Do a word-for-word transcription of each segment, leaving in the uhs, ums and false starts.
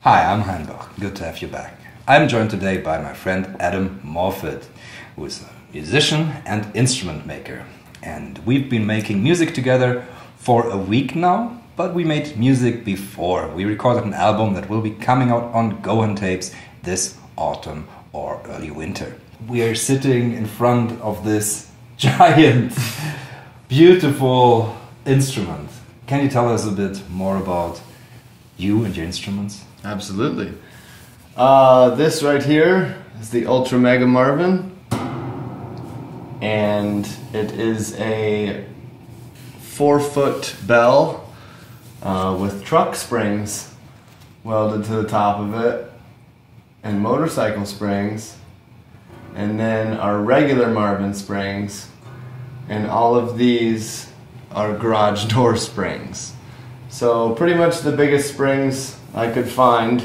Hi, I'm Heinbach. Good to have you back. I'm joined today by my friend Adam Morford, who is a musician and instrument maker. And we've been making music together for a week now, but we made music before. We recorded an album that will be coming out on Gohan Tapes this autumn or early winter. We are sitting in front of this giant, beautiful instrument. Can you tell us a bit more about you and your instruments? Absolutely. Uh, this right here is the Ultra Mega Marvin, and it is a four-foot bell uh, with truck springs welded to the top of it and motorcycle springs, and then our regular Marvin springs, and all of these are garage door springs. So pretty much the biggest springs I could find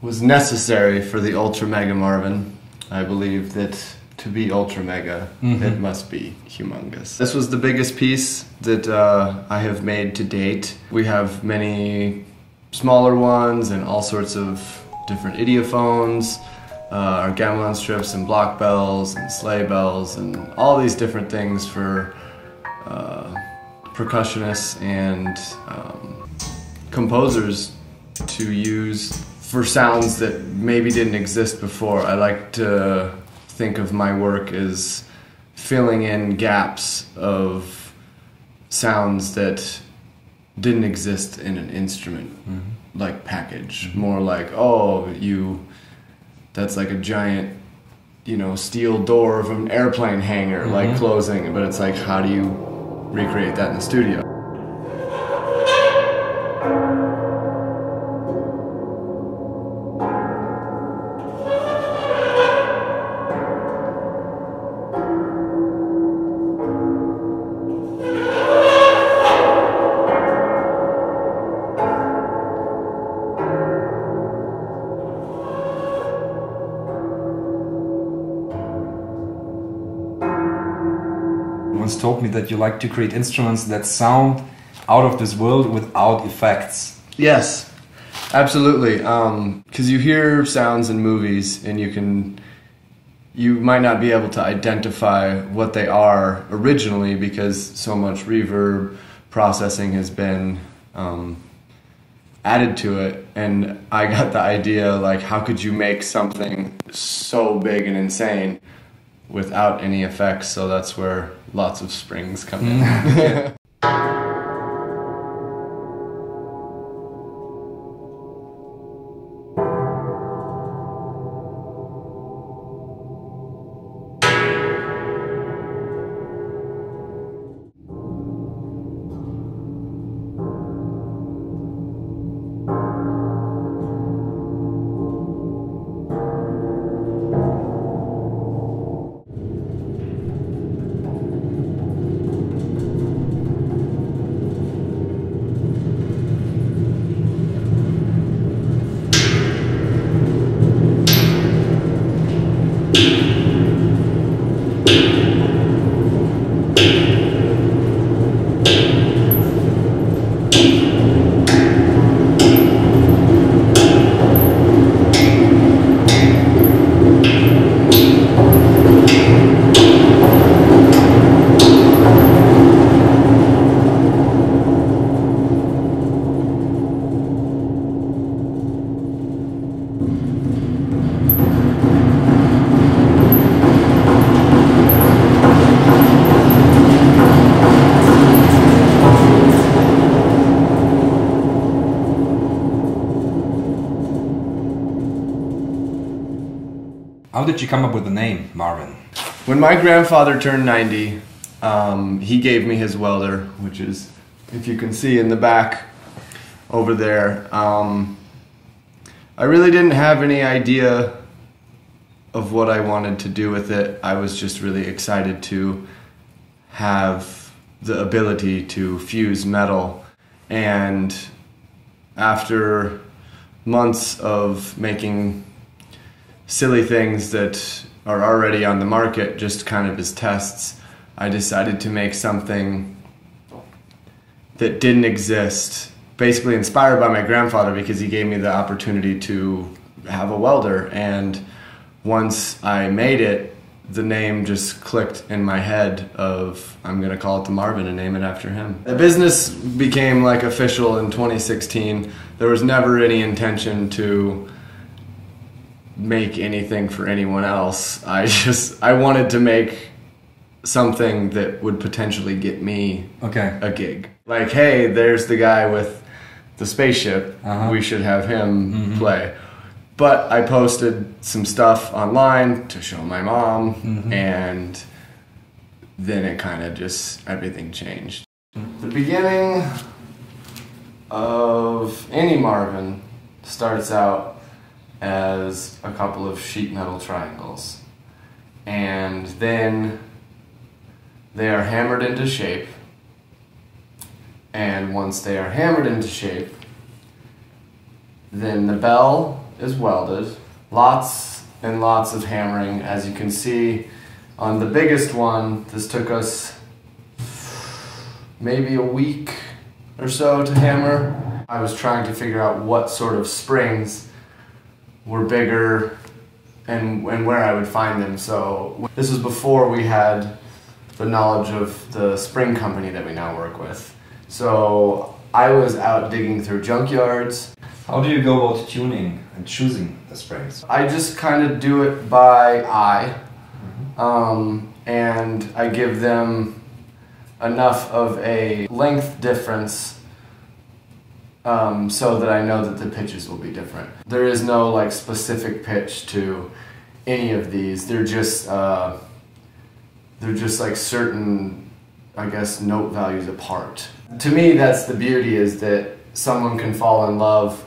was necessary for the Ultra Mega Marvin. I believe that to be ultra mega, mm-hmm. it must be humongous. This was the biggest piece that uh, I have made to date. We have many smaller ones and all sorts of different idiophones, uh, our gamelan strips and block bells and sleigh bells and all these different things for uh, percussionists and um, composers to use for sounds that maybe didn't exist before. I like to think of my work as filling in gaps of sounds that didn't exist in an instrument mm-hmm. like package. Mm-hmm. More like, oh, you, that's like a giant, you know, steel door of an airplane hangar, mm-hmm. like closing, but it's like, how do you recreate that in the studio? Told me that you like to create instruments that sound out of this world without effects. Yes, absolutely. Um, because you hear sounds in movies and you can, you might not be able to identify what they are originally because so much reverb processing has been um, added to it. And I got the idea, like, how could you make something so big and insane without any effects? So that's where lots of springs come in. Yeah. How did you come up with the name Marvin? When my grandfather turned ninety, um, he gave me his welder, which is, if you can see in the back over there. Um, I really didn't have any idea of what I wanted to do with it. I was just really excited to have the ability to fuse metal. And after months of making silly things that are already on the market just kind of as tests, I decided to make something that didn't exist, basically inspired by my grandfather, because he gave me the opportunity to have a welder. And once I made it, the name just clicked in my head of, I'm gonna call it the Marvin and name it after him. The business became like official in twenty sixteen. There was never any intention to make anything for anyone else. I just, I wanted to make something that would potentially get me okay. a gig. Like, hey, there's the guy with the spaceship, uh-huh. we should have him mm-hmm. play. But I posted some stuff online to show my mom, mm-hmm. and then it kind of just, everything changed. The beginning of any Marvin starts out as a couple of sheet metal triangles, and then they are hammered into shape, and once they are hammered into shape, then the bell is welded. Lots and lots of hammering. As you can see on the biggest one, this took us maybe a week or so to hammer. I was trying to figure out what sort of springs were bigger and, and where I would find them. So this was before we had the knowledge of the spring company that we now work with. So I was out digging through junkyards. How do you go about tuning and choosing the springs? I just kind of do it by eye, mm-hmm. um, and I give them enough of a length difference um, so that I know that the pitches will be different. There is no like specific pitch to any of these. They're just uh, they're just like certain, I guess, note values apart. To me, that's the beauty, is that someone can fall in love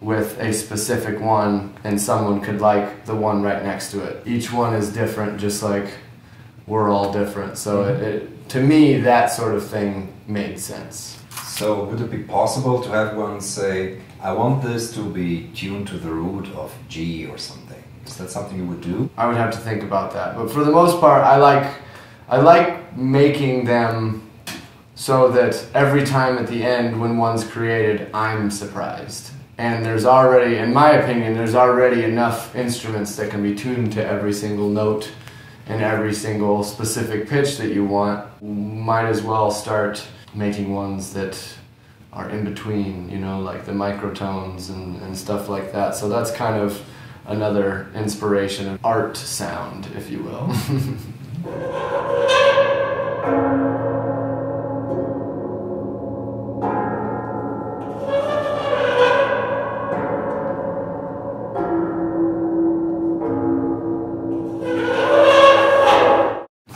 with a specific one, and someone could like the one right next to it. Each one is different, just like we're all different. So it, it, to me, that sort of thing made sense. So would it be possible to have one say, I want this to be tuned to the root of G or something? Is that something you would do? I would have to think about that. But for the most part, I like, I like making them so that every time at the end when one's created, I'm surprised. And there's already, in my opinion, there's already enough instruments that can be tuned to every single note and every single specific pitch that you want. Might as well start making ones that are in between, you know, like the microtones and, and stuff like that. So that's kind of another inspiration of art sound, if you will.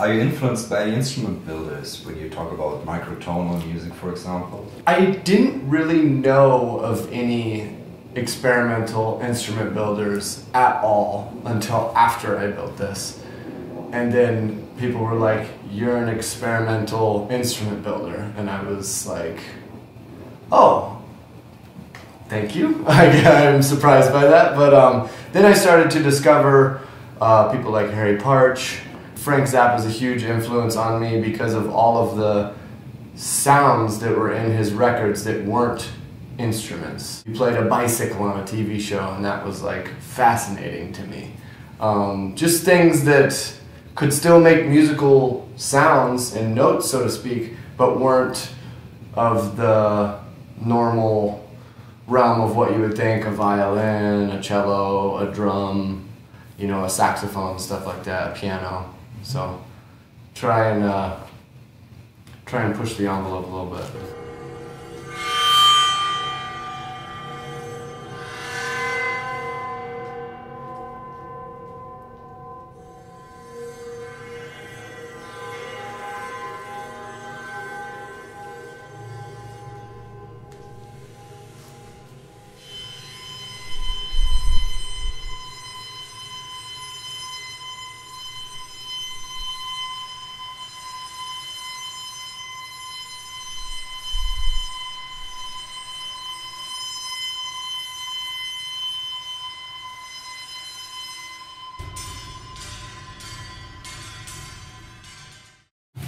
Are you influenced by instrument builders when you talk about microtonal music, for example? I didn't really know of any experimental instrument builders at all until after I built this. And then people were like, you're an experimental instrument builder. And I was like, oh, thank you. I'm surprised by that. But um, then I started to discover uh, people like Harry Partch. Frank Zapp was a huge influence on me because of all of the sounds that were in his records that weren't instruments. He played a bicycle on a T V show, and that was like fascinating to me. Um, just things that could still make musical sounds and notes, so to speak, but weren't of the normal realm of what you would think, a violin, a cello, a drum, you know, a saxophone, stuff like that, a piano. So try and uh, try and push the envelope a little bit.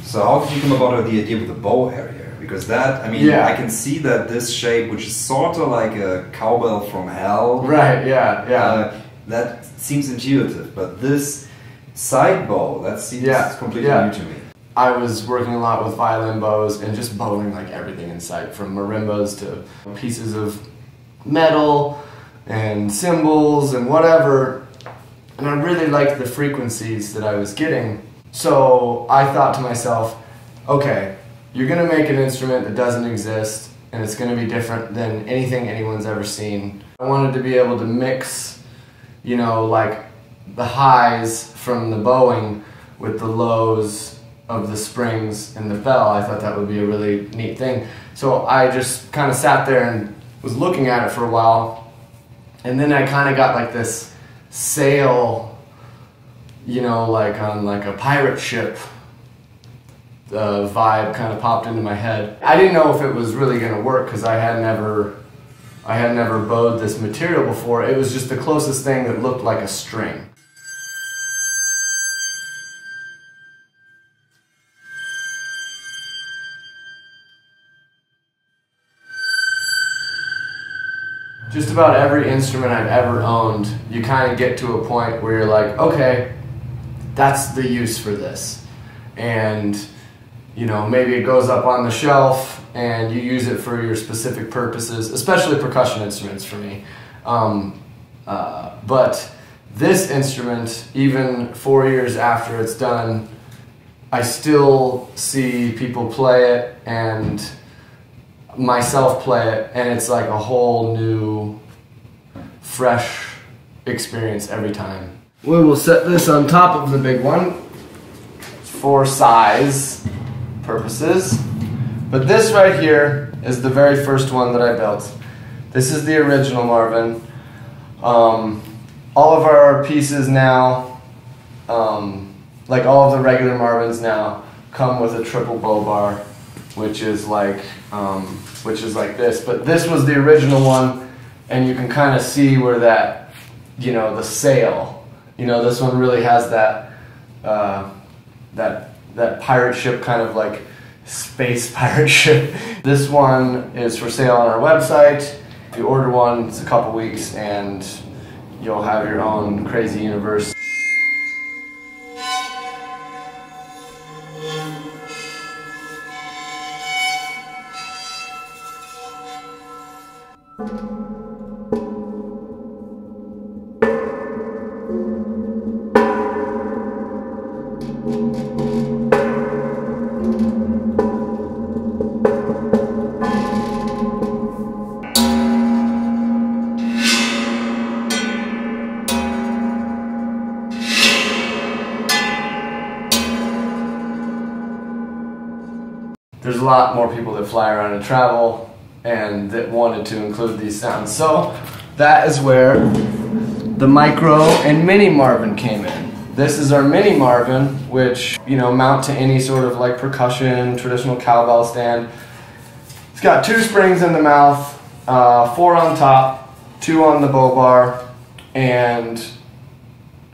So how did you come about the idea with the bow area? Because that, I mean, yeah. I can see that this shape, which is sort of like a cowbell from hell. Right, yeah, yeah. Uh, that seems intuitive, but this side bow, that seems yeah. completely yeah. new to me. I was working a lot with violin bows and just bowing like everything in sight, from marimbas to pieces of metal and cymbals and whatever. And I really liked the frequencies that I was getting. So I thought to myself, okay, you're gonna make an instrument that doesn't exist and it's gonna be different than anything anyone's ever seen. I wanted to be able to mix, you know, like the highs from the bowing with the lows of the springs and the bell. I thought that would be a really neat thing. So I just kind of sat there and was looking at it for a while. And then I kind of got like this sail, you know, like on like a pirate ship. The vibe kind of popped into my head. I didn't know if it was really going to work because I had never, I had never bowed this material before. It was just the closest thing that looked like a string. Just about every instrument I've ever owned, you kind of get to a point where you're like, okay, that's the use for this. And you know, maybe it goes up on the shelf and you use it for your specific purposes, especially percussion instruments for me. Um, uh, but this instrument, even four years after it's done, I still see people play it and myself play it, and it's like a whole new, fresh experience every time. We will set this on top of the big one for size purposes, but this right here is the very first one that I built. This is the original Marvin. Um, all of our pieces now, um, like all of the regular Marvins now, come with a triple bow bar, which is like um, which is like this. But this was the original one, and you can kind of see where that, you know, the sail. You know, this one really has that uh, that. that pirate ship, kind of like space pirate ship. This one is for sale on our website. If you order one, it's a couple weeks and you'll have your own crazy universe. There's a lot more people that fly around and travel and that wanted to include these sounds. So that is where the micro and mini Marvin came in. This is our mini Marvin, which, you know, mount to any sort of like percussion, traditional cowbell stand. It's got two springs in the mouth, uh, four on top, two on the bow bar, and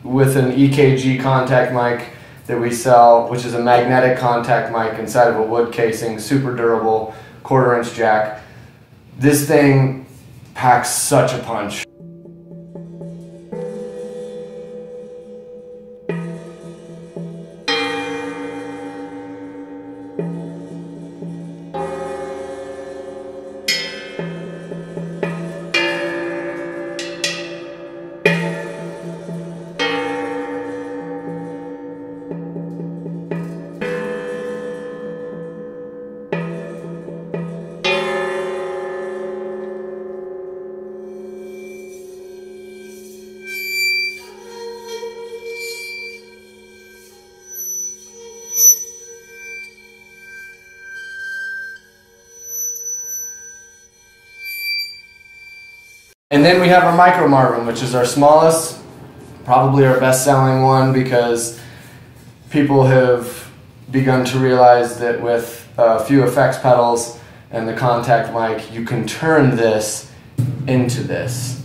with an E K G contact mic that we sell, which is a magnetic contact mic inside of a wood casing, super durable, quarter inch jack. This thing packs such a punch. And then we have our micro Marvin, which is our smallest, probably our best-selling one, because people have begun to realize that with a few effects pedals and the contact mic, you can turn this into this.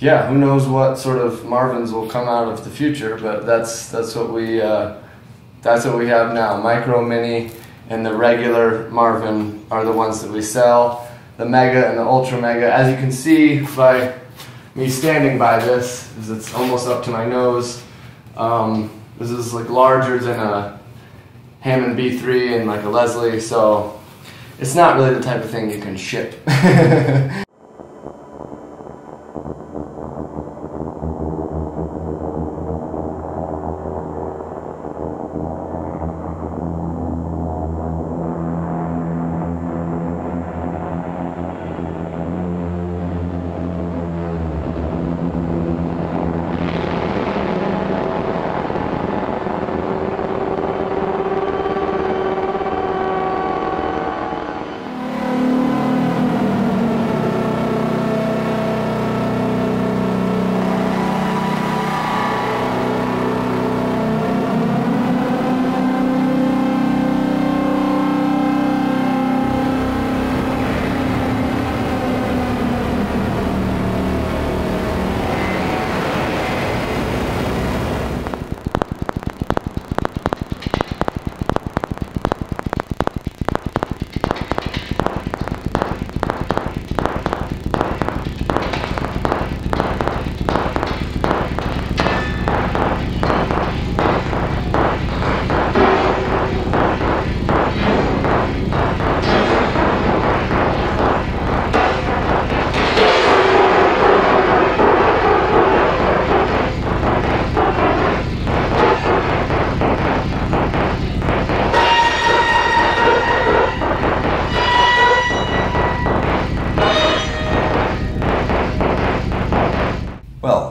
yeah, who knows what sort of Marvins will come out of the future, but that's that's what we uh, that's what we have now. Micro, mini, and the regular Marvin are the ones that we sell. The Mega and the Ultra Mega, as you can see by me standing by this, is it's almost up to my nose. Um, this is like larger than a Hammond B three and like a Leslie, so it's not really the type of thing you can ship.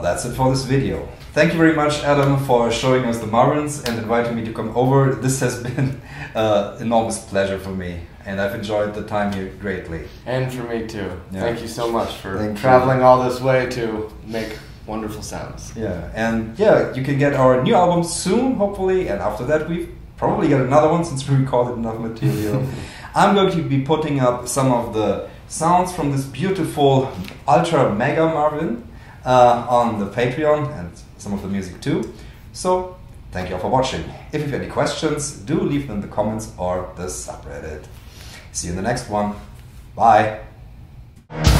That's it for this video. Thank you very much, Adam, for showing us the Marvins and inviting me to come over. This has been an enormous pleasure for me, and I've enjoyed the time here greatly. And for me too. Yeah. Thank you so much for Thank traveling you. all this way to make wonderful sounds. Yeah, and yeah, you can get our new album soon, hopefully, and after that we've probably got another one since we recorded enough material. I'm going to be putting up some of the sounds from this beautiful Ultra Mega Marvin Uh, on the Patreon, and some of the music too. So thank you all for watching. If you have any questions, do leave them in the comments or the subreddit. See you in the next one. Bye.